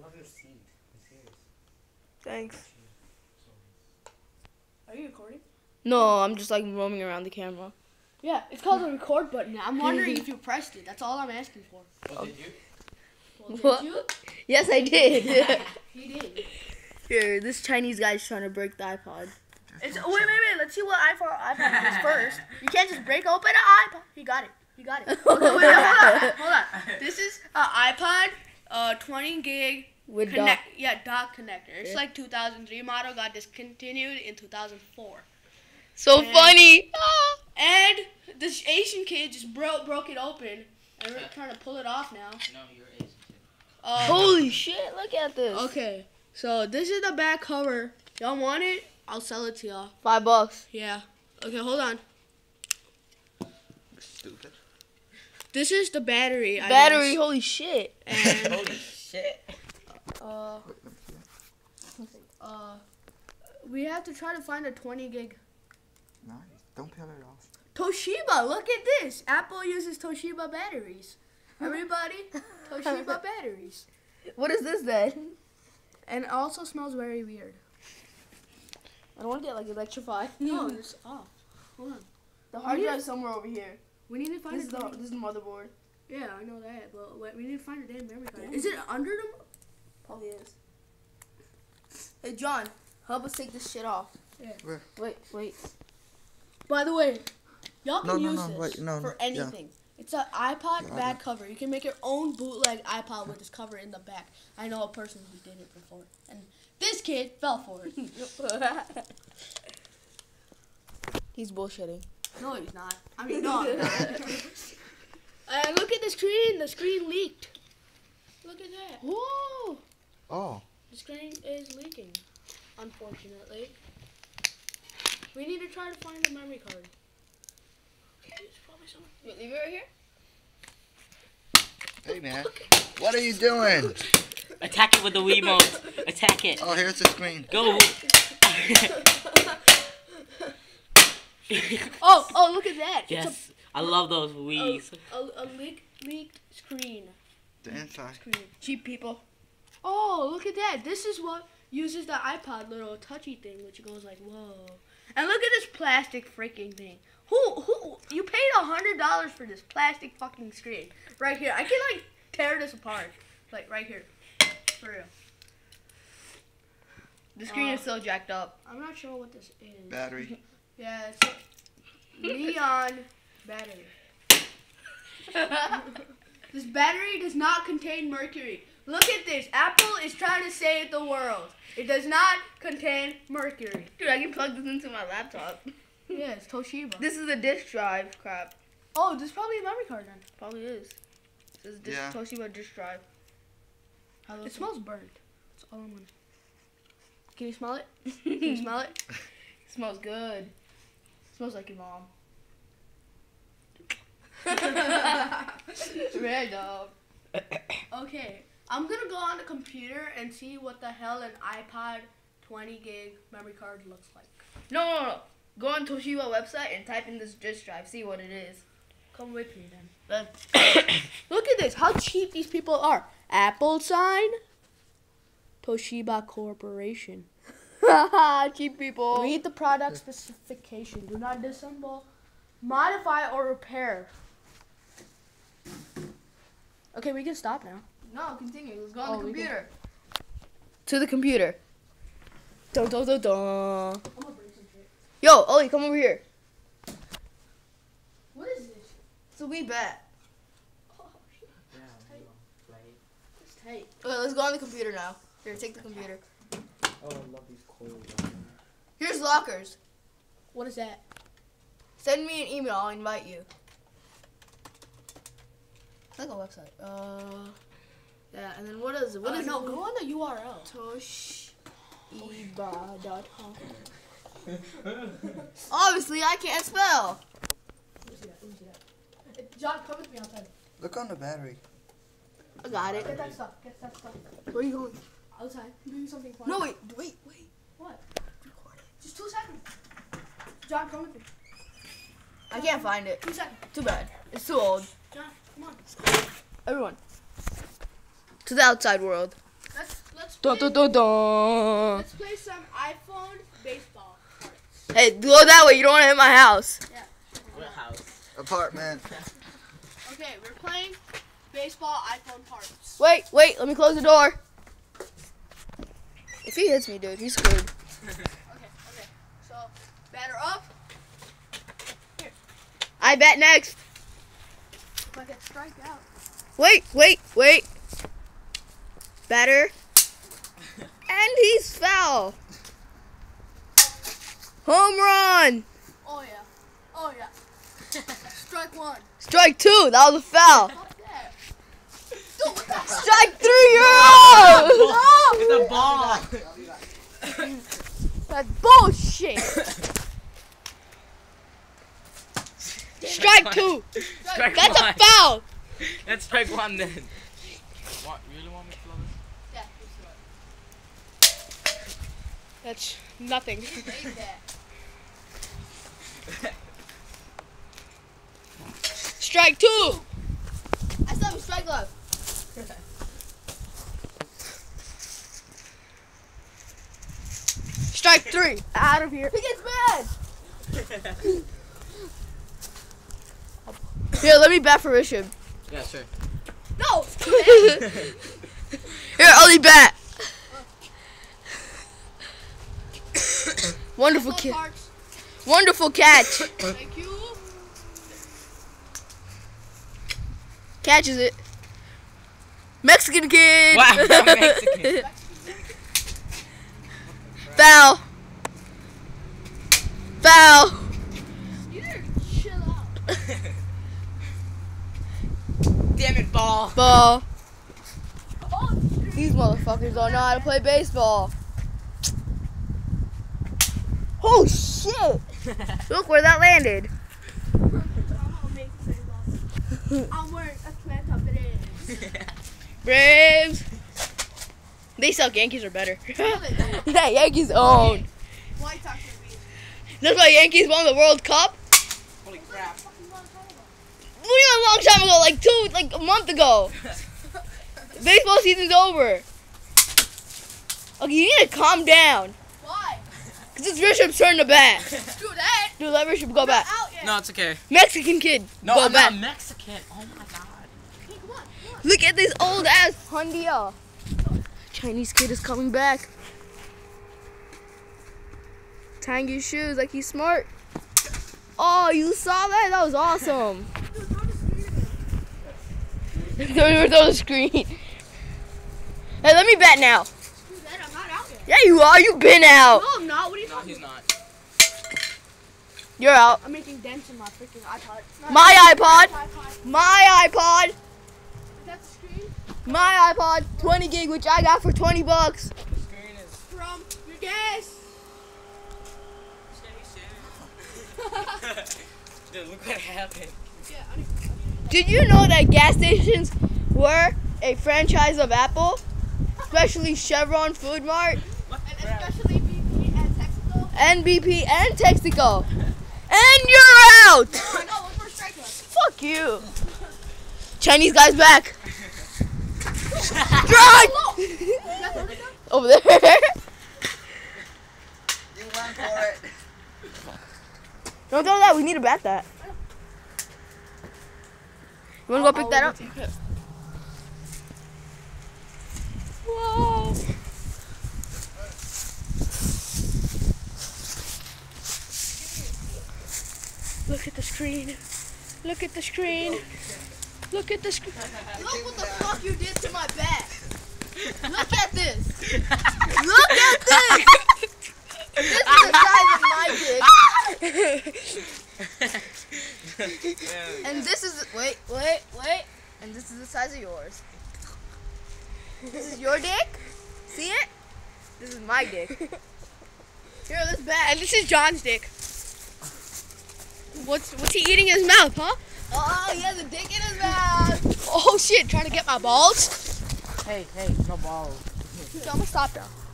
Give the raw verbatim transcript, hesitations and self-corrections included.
love your seed. It's yours. Thanks. Are you recording? No, I'm just like roaming around the camera. Yeah, it's called the record button. I'm wondering if you pressed it. That's all I'm asking for. Well, did you? Well, did what? you? Yes, I did. Yeah, he did. Here, this Chinese guy's trying to break the iPod. It's, oh, wait, wait, wait. Let's see what iPod, iPod is first. You can't just break open an iPod. He got it. He got it. Okay, wait, wait, hold on. Hold on. This is an iPod, uh, twenty gig. With connect, dock. Yeah, dock connector. It's yeah. like two thousand three model. Got discontinued in two thousand four. So and, funny. And this Asian kid just broke broke it open, and we're trying to pull it off now. No, you're Asian kid. Uh, Holy shit! Look at this. Okay, so this is the back cover. Y'all want it? I'll sell it to y'all. Five bucks. Yeah. Okay, hold on. Stupid. This is the battery. Battery. I guess. Holy shit. And holy shit. Uh, uh, we have to try to find a twenty gig. Nice. Don't peel it off. Toshiba, look at this. Apple uses Toshiba batteries. Everybody, Toshiba batteries. What is this then? And it also smells very weird. I don't want to get like electrified. No, it's off. Hold on. The hard drive somewhere over here. We need to find this. A is the, this is the motherboard. Yeah, I know that, but wait, we need to find a damn memory card. Is it under the? Probably is. Hey, John, help us take this shit off. Yeah. Where? Wait, wait. By the way, y'all can no, use no, no, this wait, no, for anything. Yeah. It's an iPod yeah, back cover. You can make your own bootleg iPod with this cover in the back. I know a person who did it before, and this kid fell for it. He's bullshitting. No, he's not. I mean, no, I'm not. And look at the screen. The screen leaked. Look at that. Whoa. Oh. The screen is leaking, unfortunately. We need to try to find the memory card. Okay, there's probably something. Wait, leave it right here? Hey, man. What are you doing? Attack it with the Wiimote. Attack it. Oh, here's the screen. Go. oh, oh, look at that. Yes. A, I love those Wiis. A, a, a leak, leaked screen. The inside. Screen. Cheap people. Oh, look at that. This is what uses the iPod little touchy thing, which goes like, whoa. And look at this plastic freaking thing. Who, who, you paid one hundred dollars for this plastic fucking screen. Right here. I can, like, tear this apart. Like, right here. For real. The screen uh, is so jacked up. I'm not sure what this is. Battery. Yeah, it's neon battery. This battery does not contain mercury. Look at this. Apple is trying to save the world. It does not contain mercury. Dude, I can plug this into my laptop. Yeah, it's Toshiba. This is a disk drive crap. Oh, this is probably a memory card then. Probably is. This is yeah. Toshiba disk drive. It, it smells burnt. That's all I'm gonna. Can you smell it? Can you smell it? It smells good. It smells like your mom. Red dog. Okay. I'm going to go on the computer and see what the hell an iPod twenty gig memory card looks like. No, no, no. Go on Toshiba website and type in this disk drive. See what it is. Come with me then. Look at this. How cheap these people are. Apple sign. Toshiba Corporation. Cheap people. Read the product specification. Do not disassemble, modify, or repair. Okay, we can stop now. No, continue. Let's go on oh, the computer. To the computer. Dun, dun, dun, dun. I'm gonna bring some shit. Yo, Ollie, come over here. What is this? It's a Wii bat. Oh, shit. Yeah, it's tight. tight. Okay, let's go on the computer now. Here, take the computer. Oh, I love these cold lockers. Here's lockers. What is that? Send me an email. I'll invite you. It's like a website. Uh... Yeah, and then what is it? What uh, is no, it? Go on the U R L. Toshiba dot com. Obviously, I can't spell. Let me see that. Let me see that. John, come with me outside. Look on the battery. I got it. Get that stuff. Get that stuff. Where are you going? Outside. I'm doing something fun. No, wait. Wait, wait. What? Just two seconds. John, come with me. I can't find it. Two seconds. Too bad. It's too old. John, come on. Everyone. To the outside world. That's Dun, dun, dun, dun. Let's play some iPhone baseball cards. Hey, go that way. You don't want to hit my house. Yeah. What house? Apartment. Okay, we're playing baseball iPhone parts. Wait, wait. Let me close the door. If he hits me, dude, he's screwed. Okay, okay. So, batter up. Here. I bat next. If I get strike out. Wait, wait, wait. Batter. And he's foul. Home run. Oh, yeah. Oh, yeah. Strike one. Strike two. That was a foul. Dude, what the strike three, you're out! It's a ball. That's bullshit. Strike two. Strike That's one. a foul. That's strike one then. What, you really want me to throw this? Yeah, please throw it. That's nothing. You made that. Strike two. I still have a strike left. Strike three. Out of here. He gets mad. Here, let me bat for Richard. Yeah, sure. No. Here, Ollie bat. Wonderful catch. Wonderful catch. Thank you. Catches it. Mexican kid. Wow, Mexican. Foul. Foul. You better chill out. Damn it, ball. Ball. These motherfuckers don't know how to play baseball. Oh shit! Look where that landed. I'm wearing Atlanta Braves. Braves. They suck. Yankees are better. That Yankees own. White Sox are beat. That's why Yankees won the World Cup. Holy crap! What do you mean a long time ago? Like two, like a month ago. Baseball season's over. Okay, you need to calm down. Why? Cause it's Bishop's turn to bat. Do that. Dude, let Bishop go back. No, it's okay. Mexican kid. No, go I'm back. not Mexican. Oh my god. Hey, come on, come on. Look at this old ass Hondia. Chinese kid is coming back. Tying your shoes like he's smart. Oh, you saw that? That was awesome. Don't throw the screen. Hey, let me bat now. Dude, Dad, I'm not out yet. Yeah, you are. You've been out. No, I'm not. What are you no, talking about? No, he's not. You're out. I'm making dents in my freaking iPod. Not my iPod. iPod. My iPod. Is that the screen? My iPod, twenty gig, which I got for twenty bucks. The screen is from your guess. Dude, look what happened. Yeah, I need, I need Did you know that gas stations were a franchise of Apple, especially Chevron, Food Mart, and especially B P and Texaco? And B P and Texaco. And you're out! Oh, no, one more strike left. Fuck you. Chinese guy's back. Strike! Over there. You went for it. Don't throw that. We need to bat that. You want to go pick that up? Whoa. Look at the screen. Look at the screen. Look at the screen. Look what the fuck you did to my back. Look at this. Look at this. This is the size of my dick. And this is, wait, wait, wait. And this is the size of yours. This is your dick. See it? This is my dick. Here, let's bat. And this is John's dick. What's what's he eating in his mouth, huh? Oh, he has a dick in his mouth. Oh shit, trying to get my balls? Hey, hey, no balls. So I'm gonna stop now.